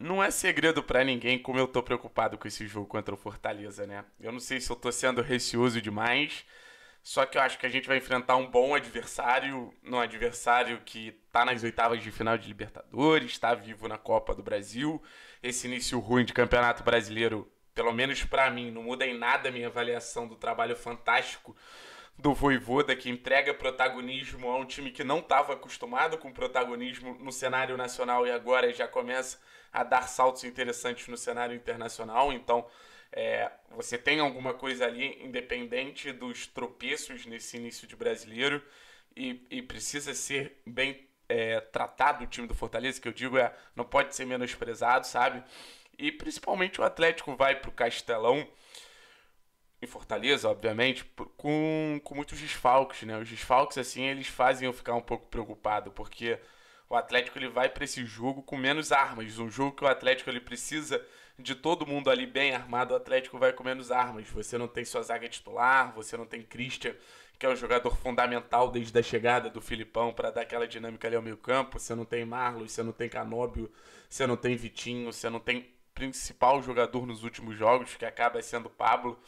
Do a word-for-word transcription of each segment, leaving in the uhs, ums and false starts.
não é segredo pra ninguém como eu tô preocupado com esse jogo contra o Fortaleza, né? Eu não sei se eu tô sendo receoso demais, só que eu acho que a gente vai enfrentar um bom adversário, um adversário que tá nas oitavas de final de Libertadores, tá vivo na Copa do Brasil. Esse início ruim de Campeonato Brasileiro, pelo menos pra mim, não muda em nada a minha avaliação do trabalho fantástico do Voivoda, que entrega protagonismo a um time que não estava acostumado com protagonismo no cenário nacional e agora já começa a dar saltos interessantes no cenário internacional. Então, é, você tem alguma coisa ali, independente dos tropeços nesse início de brasileiro, e, e precisa ser bem é, tratado o time do Fortaleza, que eu digo, é, não pode ser menosprezado, sabe? E principalmente o Atlético vai para o Castelão, em Fortaleza, obviamente, com, com muitos desfalques, né? Os desfalques, assim, eles fazem eu ficar um pouco preocupado, porque o Atlético ele vai para esse jogo com menos armas. Um jogo que o Atlético ele precisa de todo mundo ali bem armado, o Atlético vai com menos armas. Você não tem sua zaga titular, você não tem Christian, que é um jogador fundamental desde a chegada do Filipão para dar aquela dinâmica ali ao meio campo. Você não tem Marlos, você não tem Canóbio, você não tem Vitinho, você não tem principal jogador nos últimos jogos, que acaba sendo Pablo.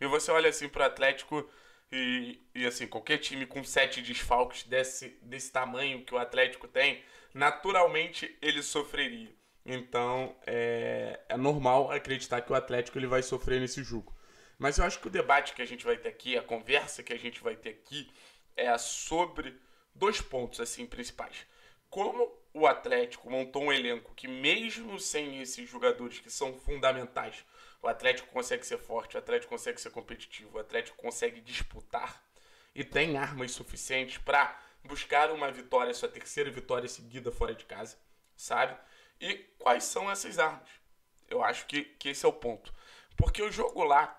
E você olha assim pro Atlético e, e assim, qualquer time com sete desfalques desse, desse tamanho que o Atlético tem, naturalmente ele sofreria. Então é, é normal acreditar que o Atlético ele vai sofrer nesse jogo. Mas eu acho que o debate que a gente vai ter aqui, a conversa que a gente vai ter aqui, é sobre dois pontos assim principais. Como o Atlético montou um elenco que, mesmo sem esses jogadores que são fundamentais, o Atlético consegue ser forte, o Atlético consegue ser competitivo, o Atlético consegue disputar e tem armas suficientes para buscar uma vitória, sua terceira vitória seguida fora de casa, sabe? E quais são essas armas? Eu acho que, que esse é o ponto. Porque o jogo lá,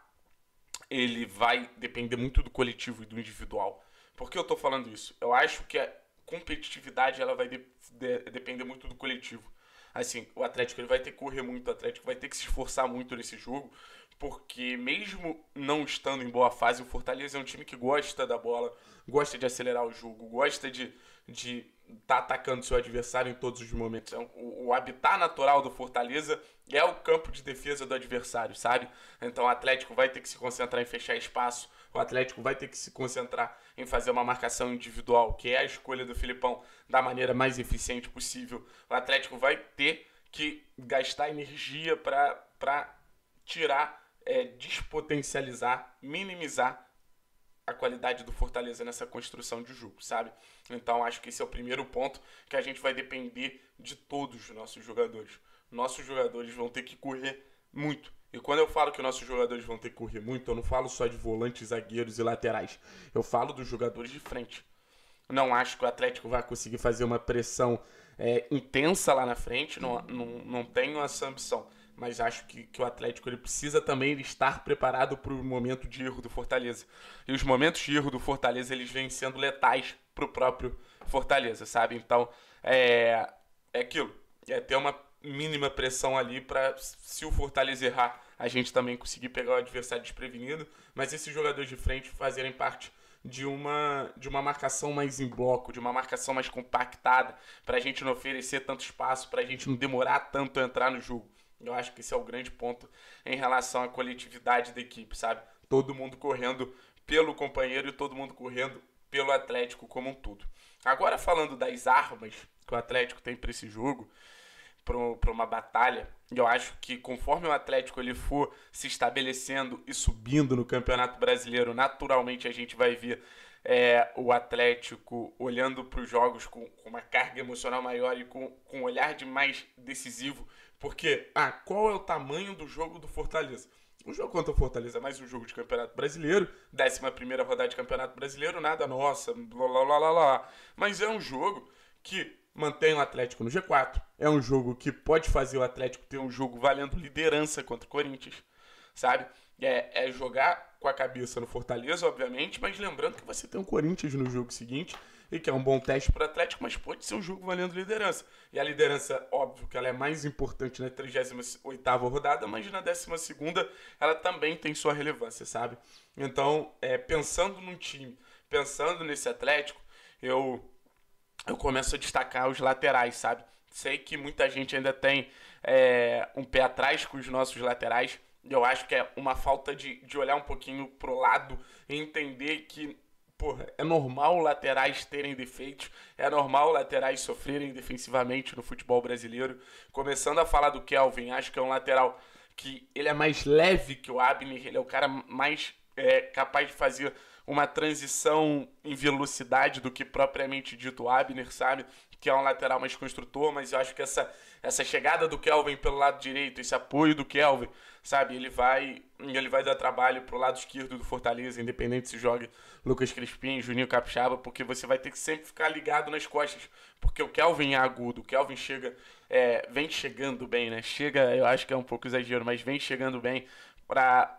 ele vai depender muito do coletivo e do individual. Por que eu tô falando isso? Eu acho que a competitividade ela vai de, de, depender muito do coletivo. Assim, o Atlético ele vai ter que correr muito, o Atlético vai ter que se esforçar muito nesse jogo, porque mesmo não estando em boa fase, o Fortaleza é um time que gosta da bola, gosta de acelerar o jogo, gosta de de tá atacando seu adversário em todos os momentos. O, o habitat natural do Fortaleza é o campo de defesa do adversário, sabe? Então o Atlético vai ter que se concentrar em fechar espaço, o Atlético vai ter que se concentrar em fazer uma marcação individual, que é a escolha do Filipão, da maneira mais eficiente possível. O Atlético vai ter que gastar energia para tirar, é, despotencializar, minimizar a qualidade do Fortaleza nessa construção de jogo, sabe? Então acho que esse é o primeiro ponto, que a gente vai depender de todos os nossos jogadores. Nossos jogadores vão ter que correr muito. E quando eu falo que nossos jogadores vão ter que correr muito, eu não falo só de volantes, zagueiros e laterais. Eu falo dos jogadores de frente. Não acho que o Atlético vai conseguir fazer uma pressão é, intensa lá na frente, não, não, não tenho essa ambição. Mas acho que, que o Atlético ele precisa também estar preparado para o momento de erro do Fortaleza. E os momentos de erro do Fortaleza, eles vêm sendo letais para o próprio Fortaleza, sabe? Então, é, é aquilo. É ter uma mínima pressão ali para, se o Fortaleza errar, a gente também conseguir pegar o adversário desprevenido, mas esses jogadores de frente fazerem parte de uma, de uma marcação mais em bloco, de uma marcação mais compactada, para a gente não oferecer tanto espaço, para a gente não demorar tanto a entrar no jogo. Eu acho que esse é o grande ponto em relação à coletividade da equipe, sabe? Todo mundo correndo pelo companheiro e todo mundo correndo pelo Atlético como um todo. Agora, falando das armas que o Atlético tem para esse jogo, para uma batalha, eu acho que conforme o Atlético ele for se estabelecendo e subindo no Campeonato Brasileiro, naturalmente a gente vai ver é, o Atlético olhando para os jogos com, com uma carga emocional maior e com, com um olhar de mais decisivo. Porque, ah, qual é o tamanho do jogo do Fortaleza? O jogo contra o Fortaleza é mais um jogo de Campeonato Brasileiro, décima primeira rodada de Campeonato Brasileiro, nada, nossa, blá, blá, blá, blá, blá. Mas é um jogo que mantém o Atlético no G quatro, é um jogo que pode fazer o Atlético ter um jogo valendo liderança contra o Corinthians, sabe? É, é jogar com a cabeça no Fortaleza, obviamente, mas lembrando que você tem o Corinthians no jogo seguinte, e que é um bom teste para o Atlético, mas pode ser um jogo valendo liderança. E a liderança, óbvio, que ela é mais importante na trigésima oitava rodada, mas na décima segunda ela também tem sua relevância, sabe? Então, é, pensando num time, pensando nesse Atlético, eu, eu começo a destacar os laterais, sabe? Sei que muita gente ainda tem é, um pé atrás com os nossos laterais. Eu acho que é uma falta de, de olhar um pouquinho pro lado e entender que, porra, é normal laterais terem defeitos, é normal laterais sofrerem defensivamente no futebol brasileiro. Começando a falar do Kelvin, acho que é um lateral que ele é mais leve que o Abner, ele é o cara mais é, capaz de fazer uma transição em velocidade do que propriamente dito o Abner, sabe? Que é um lateral mais construtor, mas eu acho que essa, essa chegada do Kelvin pelo lado direito, esse apoio do Kelvin, sabe? Ele vai, ele vai dar trabalho pro lado esquerdo do Fortaleza, independente se joga Lucas Crispim, Juninho Capixaba, porque você vai ter que sempre ficar ligado nas costas, porque o Kelvin é agudo, o Kelvin chega, é, vem chegando bem, né? Chega, eu acho que é um pouco exagero, mas vem chegando bem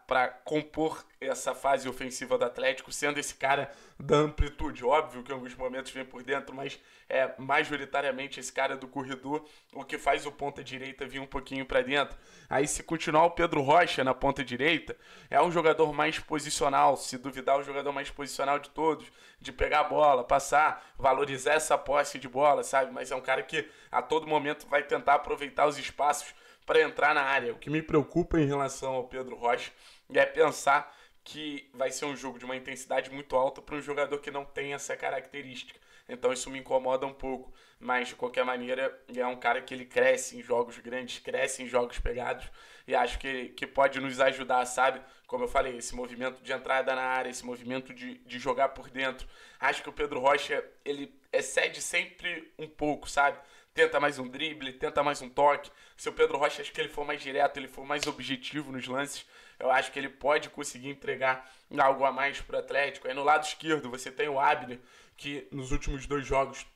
para compor essa fase ofensiva do Atlético, sendo esse cara da amplitude. Óbvio que em alguns momentos vem por dentro, mas é majoritariamente esse cara do corredor, o que faz o ponta direita vir um pouquinho para dentro. Aí se continuar o Pedro Rocha na ponta direita, é um jogador mais posicional, se duvidar, o jogador mais posicional de todos, de pegar a bola, passar, valorizar essa posse de bola, sabe? Mas é um cara que a todo momento vai tentar aproveitar os espaços para entrar na área. O que me preocupa em relação ao Pedro Rocha é pensar que vai ser um jogo de uma intensidade muito alta para um jogador que não tem essa característica. Então isso me incomoda um pouco, mas de qualquer maneira é um cara que ele cresce em jogos grandes, cresce em jogos pegados, e acho que, que pode nos ajudar, sabe? Como eu falei, esse movimento de entrada na área, esse movimento de, de jogar por dentro. Acho que o Pedro Rocha, ele excede sempre um pouco, sabe? Tenta mais um drible, tenta mais um toque. Se o Pedro Rocha, acho que ele for mais direto, ele for mais objetivo nos lances, eu acho que ele pode conseguir entregar algo a mais para o Atlético. Aí no lado esquerdo você tem o Abner, que nos últimos dois jogos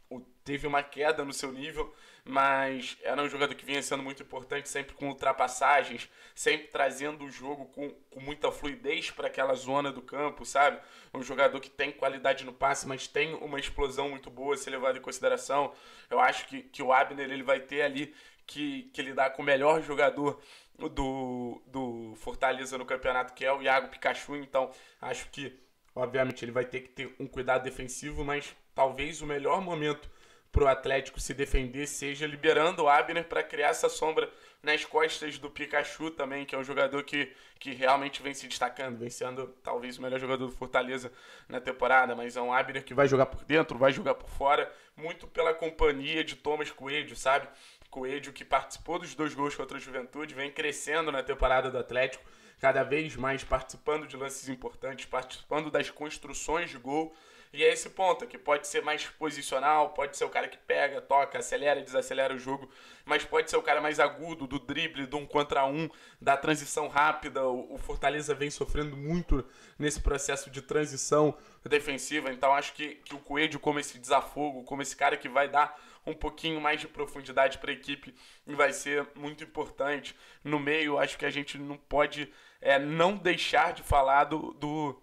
teve uma queda no seu nível, mas era um jogador que vinha sendo muito importante, sempre com ultrapassagens, sempre trazendo o jogo com, com muita fluidez para aquela zona do campo, sabe? Um jogador que tem qualidade no passe, mas tem uma explosão muito boa, se levado em consideração. Eu acho que, que o Abner ele vai ter ali que, que lidar com o melhor jogador do, do Fortaleza no campeonato, que é o Iago Pikachu. Então acho que, obviamente, ele vai ter que ter um cuidado defensivo, mas talvez o melhor momento para o Atlético se defender seja liberando o Abner para criar essa sombra nas costas do Pikachu também, que é um jogador que, que realmente vem se destacando, vem sendo talvez o melhor jogador do Fortaleza na temporada, mas é um Abner que vai jogar por dentro, vai jogar por fora, muito pela companhia de Thomas Coelho, sabe? Coelho, que participou dos dois gols contra a Juventude, vem crescendo na temporada do Atlético, cada vez mais participando de lances importantes, participando das construções de gol. E é esse ponto, que pode ser mais posicional, pode ser o cara que pega, toca, acelera, desacelera o jogo, mas pode ser o cara mais agudo, do drible, do um contra um, da transição rápida. O Fortaleza vem sofrendo muito nesse processo de transição defensiva, então acho que, que o Coelho, como esse desafogo, como esse cara que vai dar um pouquinho mais de profundidade para a equipe, vai ser muito importante. No meio, acho que a gente não pode é, não deixar de falar do, do,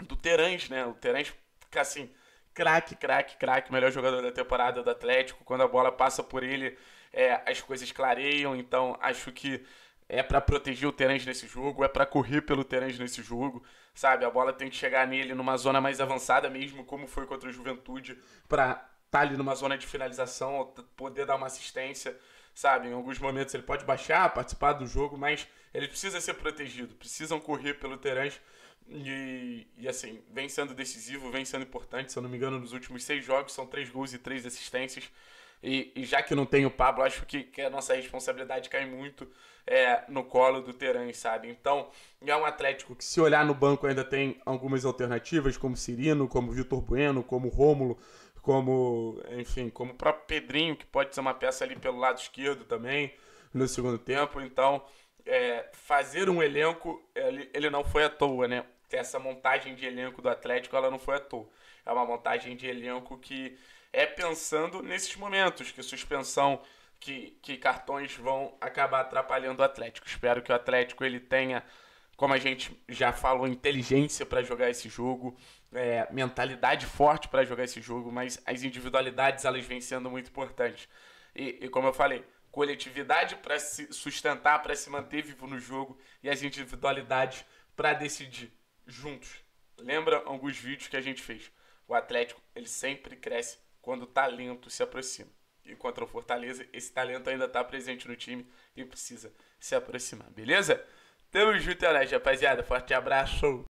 do Terence, né? O Terence, assim, craque, craque, craque, melhor jogador da temporada do Atlético. Quando a bola passa por ele, é, as coisas clareiam. Então acho que é para proteger o Terence nesse jogo, é para correr pelo Terence nesse jogo, sabe? A bola tem que chegar nele numa zona mais avançada mesmo, como foi contra a Juventude, para tá ali numa zona de finalização, poder dar uma assistência, sabe? Em alguns momentos ele pode baixar, participar do jogo, mas ele precisa ser protegido, precisam correr pelo Terence. E, e assim, vem sendo decisivo, vem sendo importante. Se eu não me engano, nos últimos seis jogos são três gols e três assistências. E, e já que não tem o Pablo, acho que, que a nossa responsabilidade cai muito é, no colo do Terence, sabe? Então, é um Atlético que, se olhar no banco, ainda tem algumas alternativas, como Cirino, como Vitor Bueno, como Rômulo, como, enfim, como o próprio Pedrinho, que pode ser uma peça ali pelo lado esquerdo também, no segundo tempo. Então, é, fazer um elenco, ele, ele não foi à toa, né? Essa montagem de elenco do Atlético, ela não foi à toa. É uma montagem de elenco que é pensando nesses momentos, que suspensão, que, que cartões vão acabar atrapalhando o Atlético. Espero que o Atlético ele tenha, como a gente já falou, inteligência para jogar esse jogo, é, mentalidade forte para jogar esse jogo, mas as individualidades elas vêm sendo muito importantes. E, e como eu falei, coletividade para se sustentar, para se manter vivo no jogo, e as individualidades para decidir juntos. Lembra alguns vídeos que a gente fez? O Atlético ele sempre cresce quando o talento se aproxima. e contra o Fortaleza. Esse talento ainda está presente no time e precisa se aproximar, beleza? Tamo junto, é nóis, rapaziada. Forte abraço.